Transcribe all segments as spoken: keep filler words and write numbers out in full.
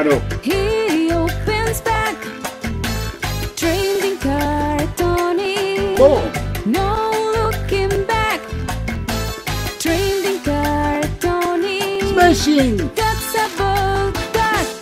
Claro. He opens back. Trading Card Tony. Oh. No looking back. Trading Card Tony. Smashing. That's about that.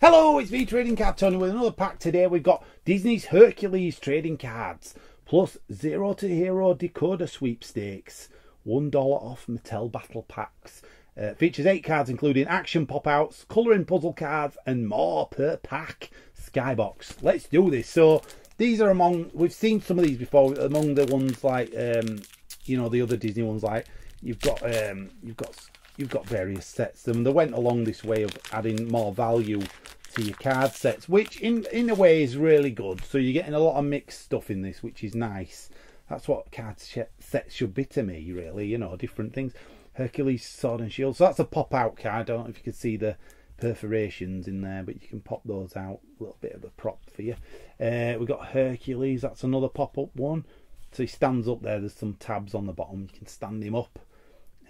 Hello, it's V Trading Card Tony with another pack today. We've got Disney's Hercules Trading Cards plus Zero to Hero Decoder Sweepstakes. one dollar off Mattel Battle Packs. Uh, features eight cards including action pop-outs, colouring puzzle cards and more per pack. Skybox. Let's do this. So these are among, we've seen some of these before, among the ones like, um, you know, the other Disney ones, like you've got, um, you've got, you've got various sets. Them. They went along this way of adding more value to your card sets, which in, in a way is really good. So you're getting a lot of mixed stuff in this, which is nice. That's what card sets should be to me, really, you know, different things. Hercules Sword and Shield. So that's a pop-out card. I don't know if you can see the perforations in there, but you can pop those out. A little bit of a prop for you. Uh, we've got Hercules. That's another pop-up one. So he stands up there. There's some tabs on the bottom. You can stand him up.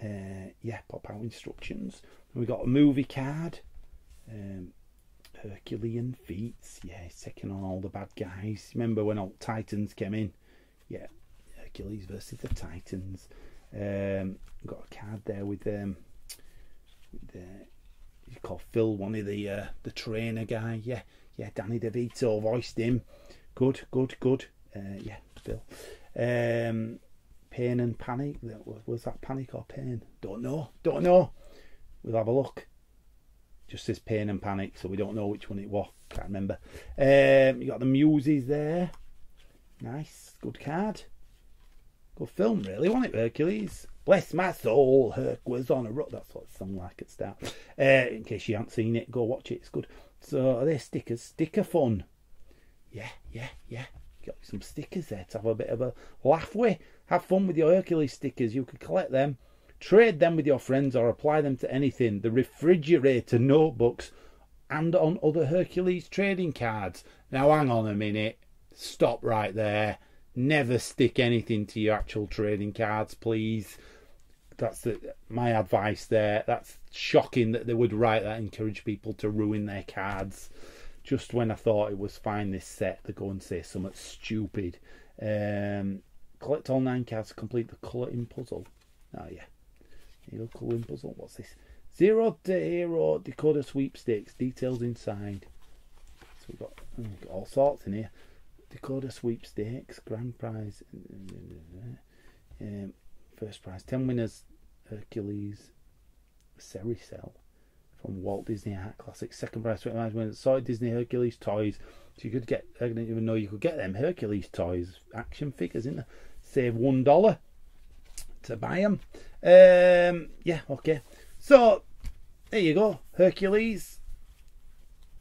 Uh, yeah, pop-out instructions. And we've got a movie card. Um, Herculean feats. Yeah, he's taking on all the bad guys. Remember when old Titans came in? Yeah. Hercules versus the Titans. Um, got a card there with um, with uh, you call Phil, one of the uh, the trainer guy. Yeah, yeah. Danny DeVito voiced him. Good, good, good. Uh, yeah, Phil. Um, pain and panic. Was that panic or pain? Don't know. Don't know. We'll have a look. Just says pain and panic, so we don't know which one it was. Can't remember. Um, you got the Muses there. Nice, good card. Good film, really, wasn't it, Hercules? Bless my soul, Herc was on a rut. That's what it sung like at start. Uh, in case you haven't seen it, go watch it. It's good. So are there stickers? Sticker fun. Yeah, yeah, yeah. Got some stickers there to have a bit of a laugh with. Have fun with your Hercules stickers. You can collect them, trade them with your friends, or apply them to anything. The refrigerator, notebooks, and on other Hercules trading cards. Now, hang on a minute. Stop right there. Never stick anything to your actual trading cards, please. That's the, my advice there. That's shocking that they would write that, encourage people to ruin their cards. Just when I thought it was fine, this set, they go and say something stupid. Um, collect all nine cards to complete the colouring puzzle. Oh, yeah. Hero colouring puzzle. What's this? Zero to Hero Decoder Sweepstakes. Details inside. So we've got, we've got all sorts in here. Decoder Sweepstakes, grand prize, um, first prize, ten winners, Hercules, Sericel from Walt Disney Classics, second prize, twenty-nine winners, sorry, Disney Hercules toys. So you could get, I didn't even know you could get them Hercules toys, action figures, isn't there? Save one dollar to buy them. Um, yeah, okay. So there you go, Hercules.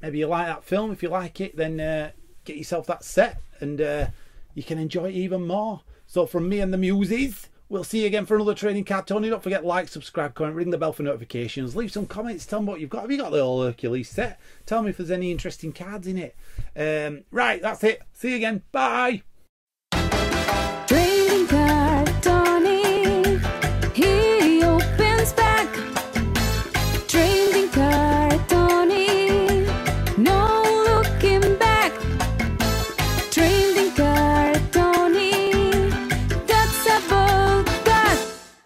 Maybe you like that film. If you like it, then. Uh, Get yourself that set and uh, you can enjoy it even more. So from me and the Muses, we'll see you again for another Trading Card Tony. Don't forget, like, subscribe, comment, ring the bell for notifications. Leave some comments, tell me what you've got. Have you got the old Hercules set? Tell me if there's any interesting cards in it. Um, right, that's it. See you again. Bye.